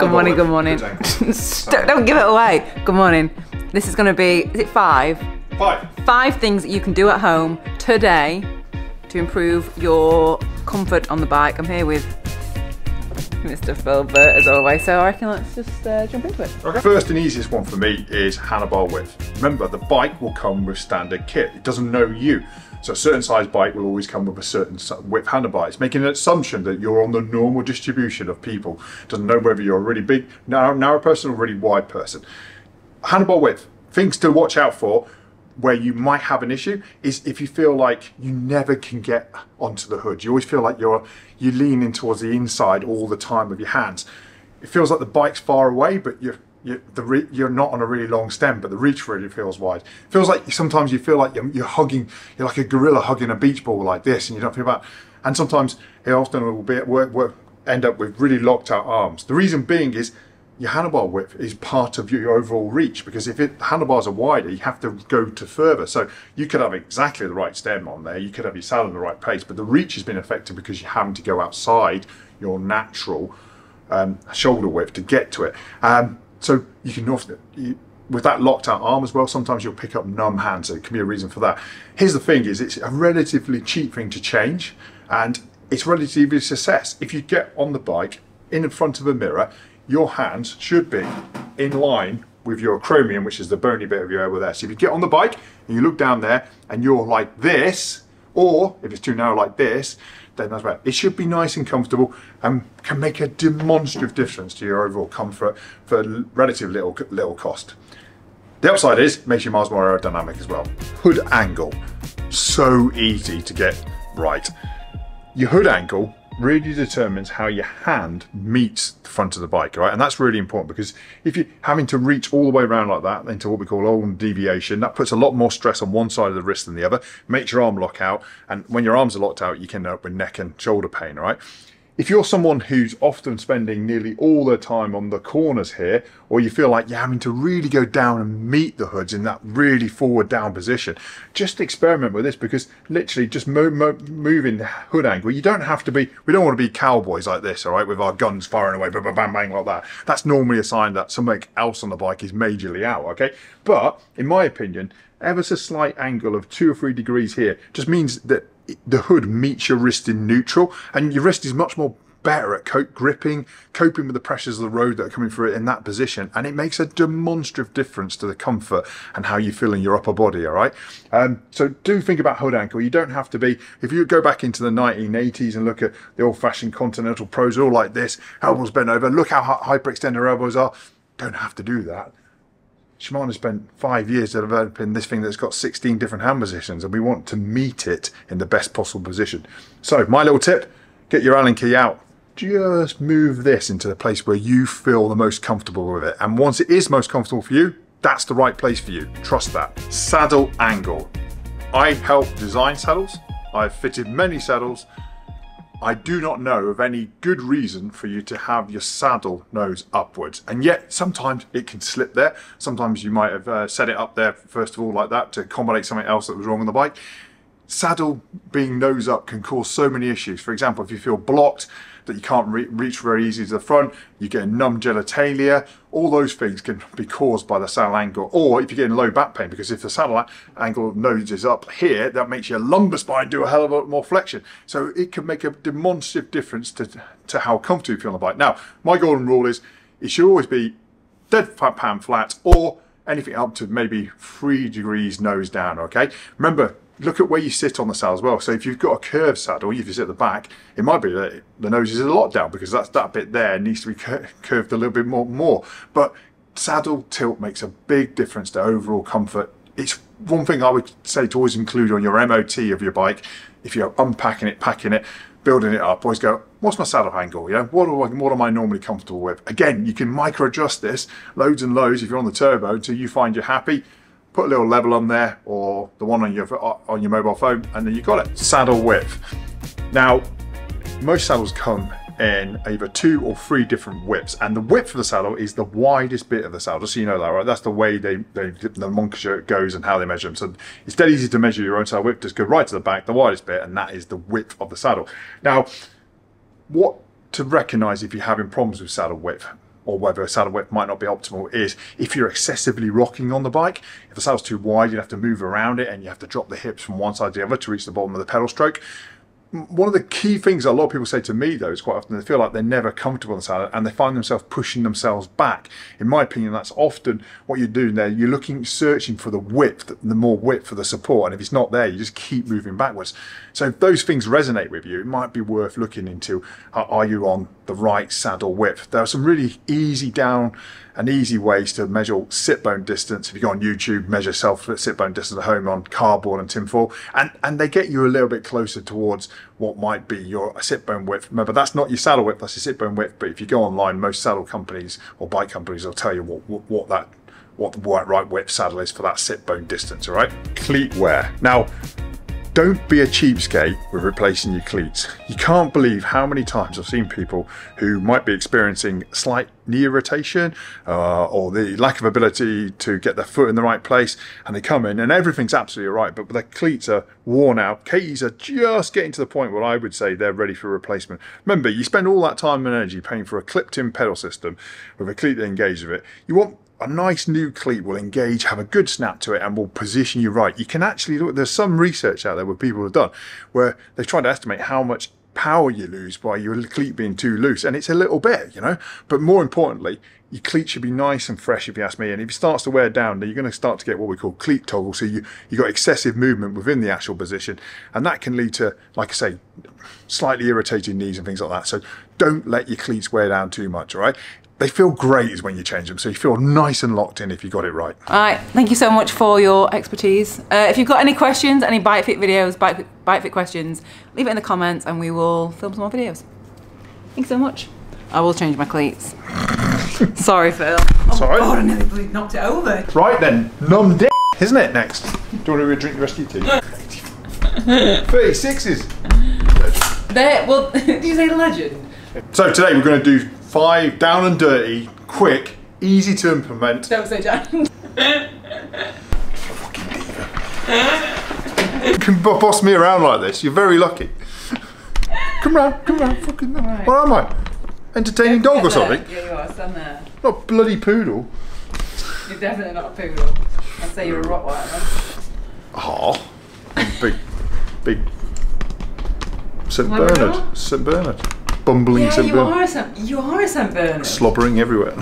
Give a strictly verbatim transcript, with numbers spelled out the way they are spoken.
Good morning, good morning. Good Don't give it away. Good morning. This is going to be, is it five? Five. Five things that you can do at home today to improve your comfort on the bike. I'm here with Mister Phil Burt as always, so I reckon let's just uh, jump into it. Okay. First and easiest one for me is handlebar width. Remember, the bike will come with standard kit. It doesn't know you. So a certain size bike will always come with a certain width handlebar. It's making an assumption that you're on the normal distribution of people. It doesn't know whether you're a really big, narrow, narrow person or a really wide person. Handlebar width, things to watch out for. Where you might have an issue is if you feel like you never can get onto the hood. You always feel like you're you lean in towards the inside all the time with your hands. It feels like the bike's far away, but you're you're, the re you're not on a really long stem, but the reach really feels wide. It feels like sometimes you feel like you're, you're hugging, you're like a gorilla hugging a beach ball like this, and you don't feel bad. And sometimes it often will be at work, work end up with really locked out arms. The reason being is, your handlebar width is part of your overall reach, because if it, the handlebars are wider, you have to go to further. So you could have exactly the right stem on there, you could have your saddle in the right place, but the reach has been affected because you're having to go outside your natural um, shoulder width to get to it. Um, so you can often, you, with that locked out arm as well, sometimes you'll pick up numb hands, so it can be a reason for that. Here's the thing is, it's a relatively cheap thing to change, and it's relatively a success. If you get on the bike, in front of a mirror, your hands should be in line with your acromion, which is the bony bit of your elbow there. So if you get on the bike and you look down there and you're like this, or if it's too narrow like this, then that's right. It should be nice and comfortable and can make a demonstrative difference to your overall comfort for relative little, little cost. The upside is, makes you miles more aerodynamic as well. Hood angle, so easy to get right. Your hood angle really determines how your hand meets the front of the bike, right? And that's really important, because if you're having to reach all the way around like that into what we call ulnar deviation, that puts a lot more stress on one side of the wrist than the other, makes your arm lock out, and when your arms are locked out, you can end up with neck and shoulder pain, all right? If you're someone who's often spending nearly all their time on the corners here, or you feel like you're having to really go down and meet the hoods in that really forward down position, just experiment with this, because literally just mo mo moving the hood angle, you don't have to be, we don't want to be cowboys like this, all right, with our guns firing away, bam, bam, bang, like that. That's normally a sign that something else on the bike is majorly out, okay? But in my opinion, ever so slight angle of two or three degrees here just means that the hood meets your wrist in neutral, and your wrist is much more better at cope gripping, coping with the pressures of the road that are coming through it in that position, and it makes a demonstrative difference to the comfort and how you feel in your upper body, all right? Um, so do think about hood ankle. You don't have to be, if you go back into the nineteen eighties and look at the old-fashioned continental pros, all like this, elbows bent over, look how hyperextended their elbows are. Don't have to do that. Shimano spent five years developing this thing that's got sixteen different hand positions, and we want to meet it in the best possible position. So my little tip, get your Allen key out. Just move this into the place where you feel the most comfortable with it. And once it is most comfortable for you, that's the right place for you. Trust that. Saddle angle. I help design saddles. I've fitted many saddles. I do not know of any good reason for you to have your saddle nose upwards, and yet sometimes it can slip there. Sometimes you might have uh, set it up there first of all like that to accommodate something else that was wrong on the bike. Saddle being nose up can cause so many issues. For example, if you feel blocked, that you can't re reach very easily to the front, you get a numb genitalia, all those things can be caused by the saddle angle. Or if you're getting low back pain, because if the saddle angle nose is up here, that makes your lumbar spine do a hell of a lot more flexion. So it can make a demonstrative difference to, to how comfortable you feel on the bike. Now, my golden rule is, it should always be dead pan flat, or anything up to maybe three degrees nose down, okay? Remember, look at where you sit on the saddle as well. So if you've got a curved saddle, if you sit at the back, it might be that the nose is a lot down, because that's, that bit there needs to be cur curved a little bit more, more. But saddle tilt makes a big difference to overall comfort. It's one thing I would say to always include on your M O T of your bike. If you're unpacking it, packing it, building it up, always go, what's my saddle angle? You know, what, do I, what am I normally comfortable with? Again, you can micro adjust this loads and loads if you're on the turbo until you find you're happy. Put a little level on there, or the one on your on your mobile phone, and then you got it. Saddle width. Now, most saddles come in either two or three different widths, and the width of the saddle is the widest bit of the saddle, just so you know that, right? That's the way they, they the nomenclature goes and how they measure them. So it's dead easy to measure your own saddle width. Just go right to the back, the widest bit, and that is the width of the saddle. Now, what to recognize if you're having problems with saddle width? or whether a saddle width might not be optimal is if you're excessively rocking on the bike. If the saddle's too wide, you have to move around it and you have to drop the hips from one side to the other to reach the bottom of the pedal stroke. One of the key things a lot of people say to me though is quite often they feel like they're never comfortable in the saddle and they find themselves pushing themselves back. In my opinion, that's often what you're doing there. You're looking, searching for the width, the more width for the support, and if it's not there, you just keep moving backwards. So if those things resonate with you, it might be worth looking into, are you on the right saddle width? There are some really easy down and easy ways to measure sit bone distance. If you go on YouTube, measure self sit bone distance at home on cardboard and tinfoil, and and they get you a little bit closer towards what might be your sit bone width. Remember, that's not your saddle width, that's your sit bone width. But if you go online, most saddle companies or bike companies will tell you what what, what that what the right width saddle is for that sit bone distance. All right, cleat wear. Now, don't be a cheapskate with replacing your cleats. You can't believe how many times I've seen people who might be experiencing slight knee irritation uh, or the lack of ability to get their foot in the right place, and they come in and everything's absolutely right, but their cleats are worn out. K E's are just getting to the point where I would say they're ready for replacement. Remember, you spend all that time and energy paying for a clipped-in pedal system with a cleat that engages with it. You want a nice new cleat will engage, have a good snap to it, and will position you right. You can actually look, there's some research out there where people have done where they've tried to estimate how much power you lose by your cleat being too loose, and it's a little bit, you know. But more importantly, your cleat should be nice and fresh, if you ask me. And if it starts to wear down, then you're going to start to get what we call cleat toggle. So you you got excessive movement within the actual position, and that can lead to, like I say, slightly irritated knees and things like that. So don't let your cleats wear down too much. All right. They feel great when you change them, so you feel nice and locked in if you got it right. All right, thank you so much for your expertise. Uh, if you've got any questions, any bike fit videos, bike, bike fit questions, leave it in the comments and we will film some more videos. Thanks so much. I will change my cleats. Sorry, Phil. Oh sorry. God, I nearly knocked it over. Right then, numb dick, isn't it, next? Do you want to drink the rest of your tea? thirty-sixes. There, well, did you say legend? So today we're going to do five down and dirty, quick, easy to implement. Don't say down. Fucking diva. You can boss me around like this, you're very lucky. Come round, come round, fucking right. What am I? Entertaining dog or something? Yeah, you are, stand there. Not a bloody poodle. You're definitely not a poodle. I'd say you're a Rottweiler. Oh, big, big Saint Bernard, Saint Bernard. Bumbling, yeah, Saint Bernard. You are a Saint Bernard. Slobbering everywhere.